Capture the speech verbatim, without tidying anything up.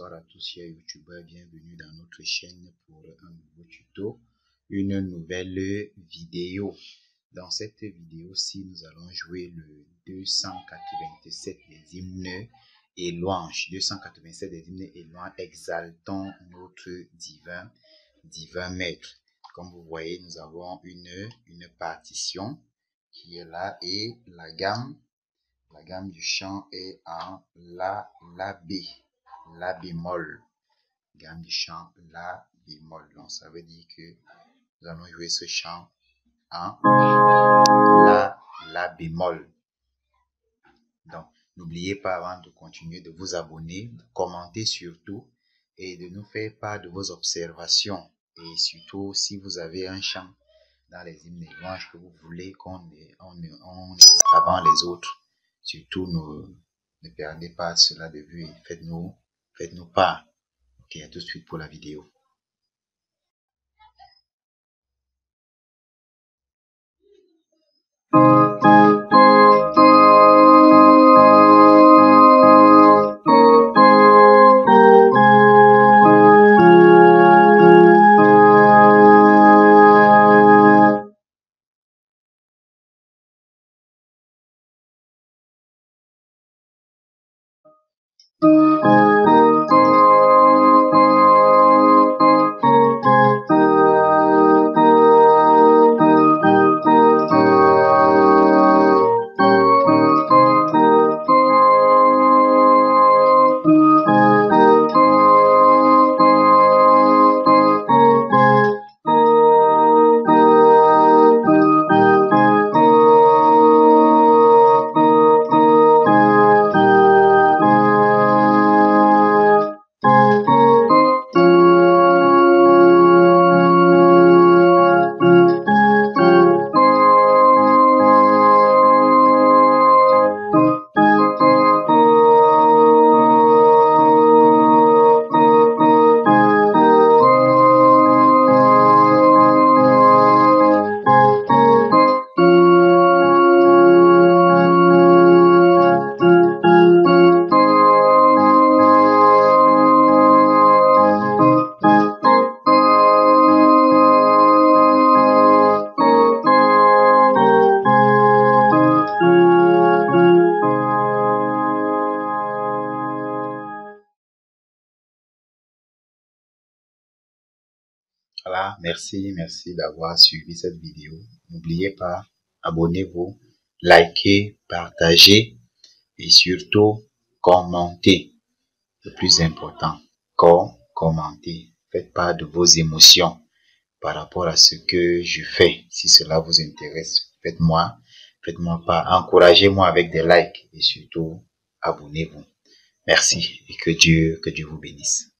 Bonsoir à tous, chers youtubeurs, bienvenue dans notre chaîne pour un nouveau tuto, une nouvelle vidéo. Dans cette vidéo-ci, nous allons jouer le deux cent quatre-vingt-sept des hymnes et louanges. deux cent quatre-vingt-sept des hymnes et louanges, exaltons notre divin, divin maître. Comme vous voyez, nous avons une, une partition qui est là et la gamme, la gamme du chant est en la, la B. La bémol, gamme du chant la bémol. Donc ça veut dire que nous allons jouer ce chant en la la bémol. Donc n'oubliez pas, avant de continuer, de vous abonner, de commenter surtout et de nous faire part de vos observations. Et surtout si vous avez un chant dans les hymnes et louanges que vous voulez qu'on ait on, on, avant les autres, surtout nous, ne perdez pas cela de vue et faites-nous Faites-nous part. Ok, à tout de suite pour la vidéo. Voilà, merci, merci d'avoir suivi cette vidéo. N'oubliez pas, abonnez-vous, likez, partagez et surtout, commentez. Le plus important, commentez. Faites part de vos émotions par rapport à ce que je fais. Si cela vous intéresse, faites-moi, faites-moi part. Encouragez-moi avec des likes et surtout, abonnez-vous. Merci et que Dieu, que Dieu vous bénisse.